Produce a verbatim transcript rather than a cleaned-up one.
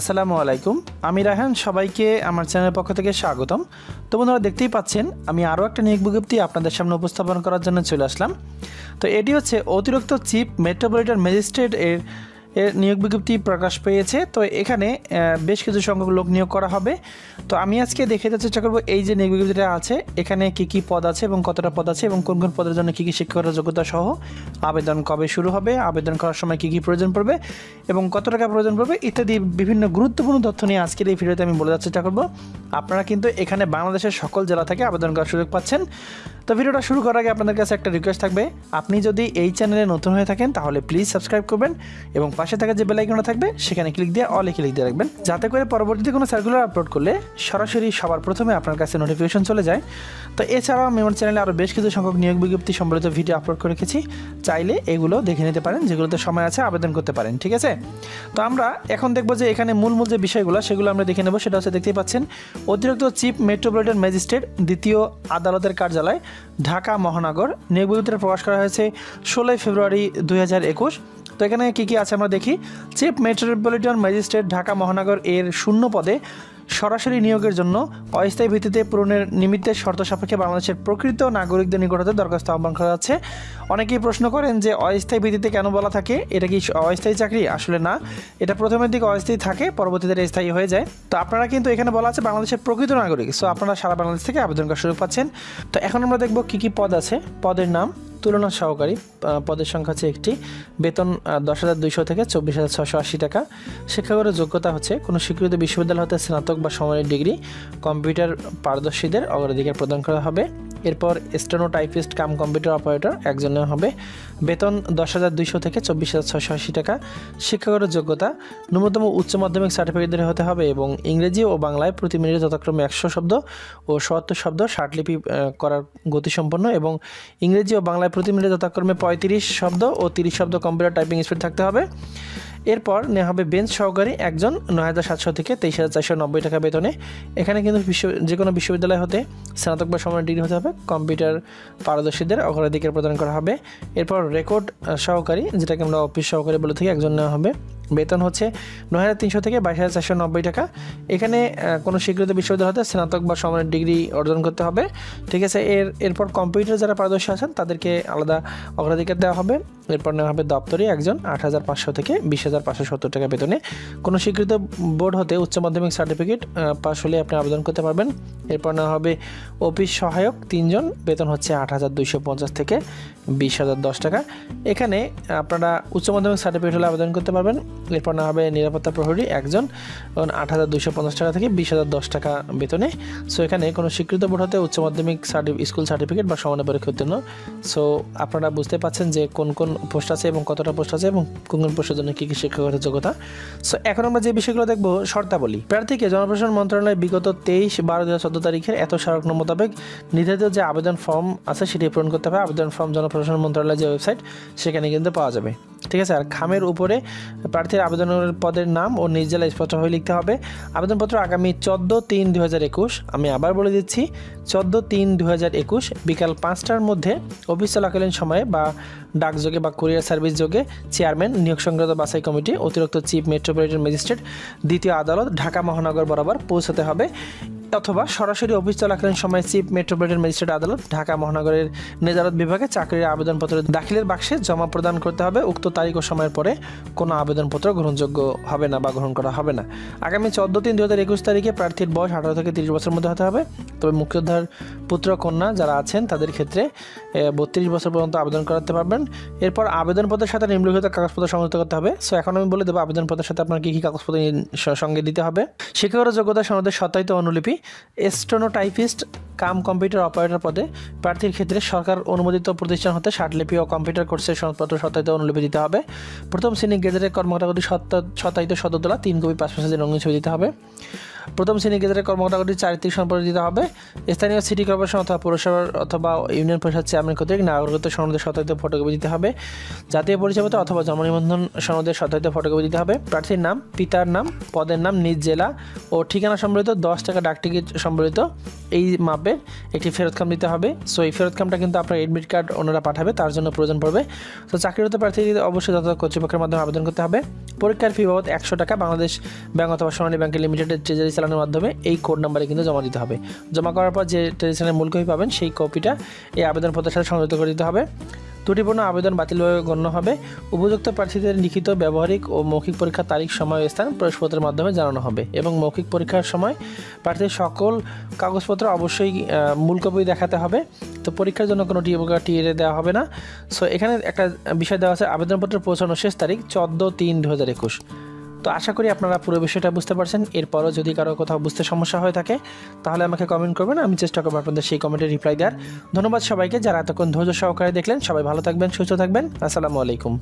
আসসালামু আলাইকুম, আমি রায়হান। সবাইকে আমার চ্যানেলের পক্ষ থেকে স্বাগতম। তো বন্ধুরা, দেখতেই পাচ্ছেন আমি আরও একটা নিয়োগ বিজ্ঞপ্তি আপনাদের সামনে উপস্থাপন করার জন্য চলে আসলাম। তো এটি হচ্ছে অতিরিক্ত চিফ মেট্রোপলিটন ম্যাজিস্ট্রেট এর এর নিয়োগ বিজ্ঞপ্তি প্রকাশ পেয়েছে। তো এখানে বেশ কিছু সংখ্যক লোক নিয়োগ করা হবে। তো আমি আজকে দেখে দেওয়ার চেষ্টা করবো এই যে নিয়োগ বিজ্ঞপ্তিটা আছে এখানে কি কি পদ আছে এবং কতটা পদ আছে এবং কোন কোন পদের জন্য কী কী শিক্ষকতার যোগ্যতা সহ, আবেদন কবে শুরু হবে, আবেদন করার সময় কী কী প্রয়োজন পড়বে এবং কত টাকা প্রয়োজন পড়বে ইত্যাদি বিভিন্ন গুরুত্বপূর্ণ তথ্য নিয়ে আজকের এই ভিডিওতে আমি বলে দেওয়ার চেষ্টা করবো। আপনারা কিন্তু এখানে বাংলাদেশের সকল জেলা থেকে আবেদন করার সুযোগ পাচ্ছেন। তো ভিডিওটা শুরু করার আগে আপনাদের কাছে একটা রিকোয়েস্ট থাকবে, আপনি যদি এই চ্যানেলে নতুন হয়ে থাকেন তাহলে প্লিজ সাবস্ক্রাইব করবেন এবং পাশে থাকা যে বেল আইকনটা থাকবে সেখানে ক্লিক দিয়ে অলে ক্লিক দিয়ে রাখবেন, যাতে করে পরবর্তীতে কোনো সার্কুলার আপলোড করলে সরাসরি সবার প্রথমে আপনার কাছে নোটিফিকেশন চলে যায়। তো এছাড়াও আমি আমার চ্যানেলে আরও বেশ কিছু সংখ্যক নিয়োগ বিজ্ঞপ্তি সম্বলিত ভিডিও আপলোড করে রেখেছি, চাইলে এগুলো দেখে নিতে পারেন, যেগুলোতে সময় আছে আবেদন করতে পারেন। ঠিক আছে, তো আমরা এখন দেখব যে এখানে মূল মূল যে বিষয়গুলো সেগুলো আমরা দেখে নেব। সেটা হচ্ছে দেখতেই পাচ্ছেন অতিরিক্ত চিফ মেট্রোপলিটন ম্যাজিস্ট্রেট দ্বিতীয় আদালতের কার্যালয় ঢাকা মহানগর, নিয়োগ বিজ্ঞপ্তিটা প্রকাশ করা হয়েছে ষোলোই ফেব্রুয়ারি দুই হাজার একুশ। তো এখানে কী কী আছে আমরা দেখি। চিফ মেট্রোপলিটন ম্যাজিস্ট্রেট ঢাকা মহানগর এর শূন্য পদে সরাসরি নিয়োগের জন্য অস্থায়ী ভিত্তিতে পূরণের নিমিত্তে শর্ত সাপেক্ষে বাংলাদেশের প্রকৃত নাগরিকদের নিকট হতে দরখাস্ত আহ্বান করা যাচ্ছে। অনেকেই প্রশ্ন করেন যে অস্থায়ী ভিত্তিতে কেন বলা থাকে, এটা কি অস্থায়ী চাকরি? আসলে না, এটা প্রথমের দিকে অস্থায়ী থাকে, পরবর্তীতে স্থায়ী হয়ে যায়। তো আপনারা কিন্তু এখানে বলা আছে বাংলাদেশের প্রকৃত নাগরিক, সো আপনারা সারা বাংলাদেশ থেকে আবেদন করার সুযোগ পাচ্ছেন। তো এখন আমরা দেখব কী কী পদ আছে। পদের নাম তুলনা সহকারী, পদের সংখ্যা হচ্ছে একটি, বেতন দশ হাজার দুইশো থেকে চব্বিশ হাজার ছশো আশি টাকা। শিক্ষাগত যোগ্যতা হচ্ছে কোনো স্বীকৃত বিশ্ববিদ্যালয় হতে স্নাতক বা সমানের ডিগ্রি, কম্পিউটার পারদর্শীদের অগ্রাধিকার প্রদান করা হবে। এরপর steno typist cum computer operator একজনের হবে। বেতন দশ হাজার দুইশো থেকে চব্বিশ হাজার ছশো আশি টাকা। শিক্ষাগত যোগ্যতা ন্যূনতম উচ্চ মাধ্যমিক সার্টিফিকেট হতে হবে এবং ইংরেজি ও বাংলায় প্রতি মিনিটে যথাক্রমে একশো শব্দ ও সত্তর শব্দ ষাটলিপি করার গতিসম্পন্ন এবং ইংরেজি ও বাংলায় প্রতি মিনিটে যথাক্রমে পঁয়ত্রিশ শব্দ ও তিরিশ শব্দ কম্পিউটার টাইপিং স্পিড থাকতে হবে। এরপর নেওয়া হবে বেঞ্চ সহকারী একজন, নয় হাজার সাতশো থেকে তেইশ হাজার চারশো নব্বই টাকা বেতনে। এখানে কিন্তু বিশ্ব যে কোনো বিশ্ববিদ্যালয় হতে স্নাতক বা সমান ডিগ্রি হতে হবে, কম্পিউটার পারদর্শীদের অগ্রাধিকার প্রদান করা হবে। এরপর রেকর্ড সহকারী, যেটাকে আমরা অফিস সহকারী বলে থাকি, একজন নেওয়া হবে। বেতন হচ্ছে নয় হাজার তিনশো থেকে বাইশ হাজার চারশো নব্বই টাকা। এখানে কোনো স্বীকৃত বিশ্ববিদ্যালয় হতে স্নাতক বা সমান ডিগ্রি অর্জন করতে হবে। ঠিক আছে, এর এরপর কম্পিউটার যারা পারদর্শী আছেন তাদেরকে আলাদা অগ্রাধিকার দেওয়া হবে। এরপর নেওয়া হবে দপ্তরি একজন, আট হাজার পাঁচশো থেকে বিশ হাজার পাঁচশো সত্তর টাকা বেতনে। কোনো স্বীকৃত বোর্ড হতে উচ্চ মাধ্যমিক সার্টিফিকেট পাশ হলে আপনি আবেদন করতে পারবেন। এরপর নেওয়া হবে অফিস সহায়ক তিনজন, বেতন হচ্ছে আট হাজার দুইশো পঞ্চাশ থেকে বিশ হাজার দশ টাকা। এখানে আপনারা উচ্চ মাধ্যমিক সার্টিফিকেট হলে আবেদন করতে পারবেন। এরপর নেওয়া হবে নিরাপত্তা প্রহরী একজন, আট হাজার দুইশো পঞ্চাশ টাকা থেকে বিশ হাজার দশ টাকা বেতনে। সো এখানে কোনো স্বীকৃত বোর্ড হতে উচ্চ মাধ্যমিক সার্টিফিকেট, স্কুল সার্টিফিকেট বা সমানের পরীক্ষার জন্য। সো আপনারা বুঝতে পারছেন যে কোন কোন পোস্ট আছে এবং কতটা পোস্ট আছে এবং কোন কোন পোস্টের জন্য কী কী শিক্ষাগত যোগ্যতা। সো এখন আমরা যে বিষয়গুলো দেখবো, শর্তাবলী। প্রার্থীকে জনপ্রশাসন মন্ত্রণালয় বিগত তেইশ বারো দু হাজার চোদ্দো তারিখের এত স্মারক নং মোতাবেক নির্ধারিত যে আবেদন ফর্ম আছে সেটি পূরণ করতে হবে। আবেদন ফর্ম জনপ্রশাসন মন্ত্রণালয়ের যে ওয়েবসাইট সেখানে কিন্তু পাওয়া যাবে। ঠিক আছে, আর খামের উপরে প্রার্থীর আবেদনের পদের নাম ও নিজ জেলা স্পষ্টভাবে লিখতে হবে। আবেদনপত্র আগামী চোদ্দো তিন দু হাজার একুশ, আমি আবার বলে দিচ্ছি চোদ্দো তিন দু হাজার একুশ বিকাল পাঁচটার মধ্যে অফিস চলাকালীন সময়ে বা ডাকযোগে বা কুরিয়ার সার্ভিস যোগে চেয়ারম্যান নিয়োগ সংক্রান্ত বাছাই কমিটি অতিরিক্ত চিফ মেট্রোপলিটন ম্যাজিস্ট্রেট দ্বিতীয় আদালত ঢাকা মহানগর বরাবর পৌঁছাতে হবে, অথবা সরাসরি অফিস চলাকালীন সময় চিফ মেট্রোপলিটন ম্যাজিস্ট্রেট আদালত ঢাকা মহানগরের নেজারত বিভাগে চাকরির আবেদনপত্র দাখিলের বাক্সে জমা প্রদান করতে হবে। উক্ত তারিখ ও সময়ের পরে কোনো আবেদনপত্র গ্রহণযোগ্য হবে না বা গ্রহণ করা হবে না। আগামী চোদ্দো তিন দু হাজার একুশ তারিখে প্রার্থীর বয়স আঠারো থেকে তিরিশ বছরের মধ্যে হতে হবে। তবে মুক্তিযোদ্ধার পুত্র কন্যা যারা আছেন তাদের ক্ষেত্রে বত্রিশ বছর পর্যন্ত আবেদন করাতে পারবেন। এরপর আবেদনপত্রের সাথে নিম্নলিখিত কাগজপত্র সংযুক্ত করতে হবে। সো এখন আমি বলে দেবো আবেদনপত্রের সাথে আপনার কী কী কাগজপত্র সঙ্গে দিতে হবে। শিক্ষাগত যোগ্যতা সনদের সত্যায়িত অনুলিপি। স্টেনোটাইপিস্ট কাম কম্পিউটার অপারেটর পদে প্রার্থীর ক্ষেত্রে সরকার অনুমোদিত প্রতিষ্ঠান হতে ষাটলিপি ও কম্পিউটার কোর্সের সনদপত্র সত্যায়িত অনুলিপি দিতে হবে। প্রথম শ্রেণীর গেজেটের কর্মকর্তাগুলি সত্যায়িত সদরতলা তিন কপি পাসপোর্ট সাইজের রঙিন ছবি দিতে হবে। প্রথম শ্রেণীর গেজেটের কর্মকর্তাগুলি চারিত্রিক সম্পর্ক দিতে হবে। স্থানীয় সিটি কর্পোরেশন অথবা পৌরসভার অথবা ইউনিয়ন পরিষদ চেয়ারম্যান কর্তৃক নাগরিকত্ব সনদের সত্যায়িত ফটোকপি দিতে হবে। জাতীয় পরিচয়পত্র অথবা জন্ম নিবন্ধন সনদের সত্যায়িত ফটোকপি দিতে হবে। প্রার্থীর নাম, পিতার নাম, পদের নাম, নিজ জেলা ও ঠিকানা সম্বলিত দশ টাকা ডাকটিকিট সম্বলিত এই মাপে হবে একটি ফেরতকাম দিতে হবে। সো এই ফেরতকামটা কিন্তু আপনার এডমিট কার্ড ওনারা পাঠাবে, তার জন্য প্রয়োজন পড়বে। তো চাকরিরত প্রার্থীদের অবশ্যই যথাযথ কর্তৃপক্ষের মাধ্যমে আবেদন করতে হবে। পরীক্ষার ফি বাবদ একশো টাকা বাংলাদেশ ব্যাংক অথবা সোনালী ব্যাংক লিমিটেডের ট্রেজারি চালানোর মাধ্যমে এই কোড নাম্বারে কিন্তু জমা দিতে হবে। জমা করার পর যে ট্রেজারি মূল কপি পাবেন সেই কপিটা এই আবেদনপত্রের সাথে সংযুক্ত করে দিতে হবে। ত্রুটিপূর্ণ আবেদন বাতিলভাবে গণ্য হবে। উপযুক্ত প্রার্থীদের লিখিত ব্যবহারিক ও মৌখিক পরীক্ষার তারিখ, সময় ও স্থান প্রবেশপত্রের মাধ্যমে জানানো হবে এবং মৌখিক পরীক্ষার সময় প্রার্থীর সকল কাগজপত্র অবশ্যই মূল কপি দেখাতে হবে। তো পরীক্ষার জন্য কোনো টি বা টিএডে দেওয়া হবে না। সো এখানে একটা বিষয় দেওয়া আছে, আবেদনপত্র পৌঁছানোর শেষ তারিখ চোদ্দো তিন দুই হাজার একুশ। তো আশা করি আপনারা পুরো বিষয়টা বুঝতে পারছেন। এরপরও যদি কারো কোথাও বুঝতে সমস্যা হয়ে থাকে তাহলে আমাকে কমেন্ট করবেন, আমি চেষ্টা করব আপনাদের সেই কমেন্টে রিপ্লাই দেওয়ার। ধন্যবাদ সবাইকে যারা এতক্ষণ ধৈর্য সহকারে দেখলেন। সবাই ভালো থাকবেন, সুস্থ থাকবেন। আসসালামু আলাইকুম।